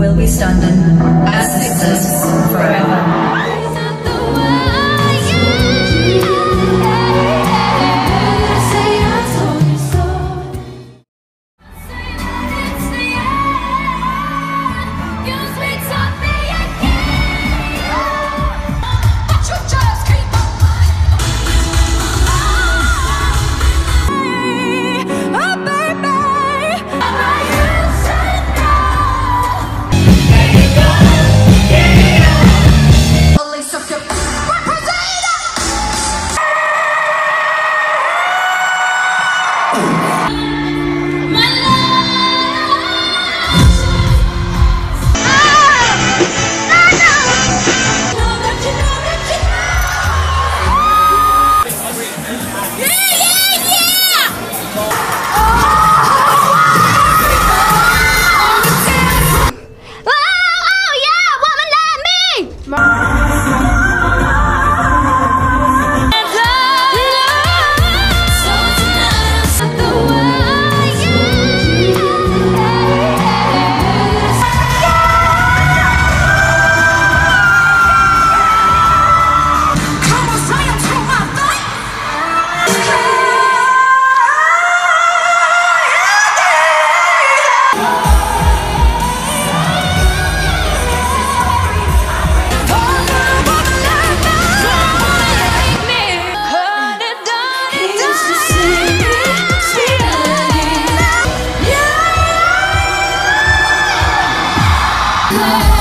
will be standing as it exists forever. No!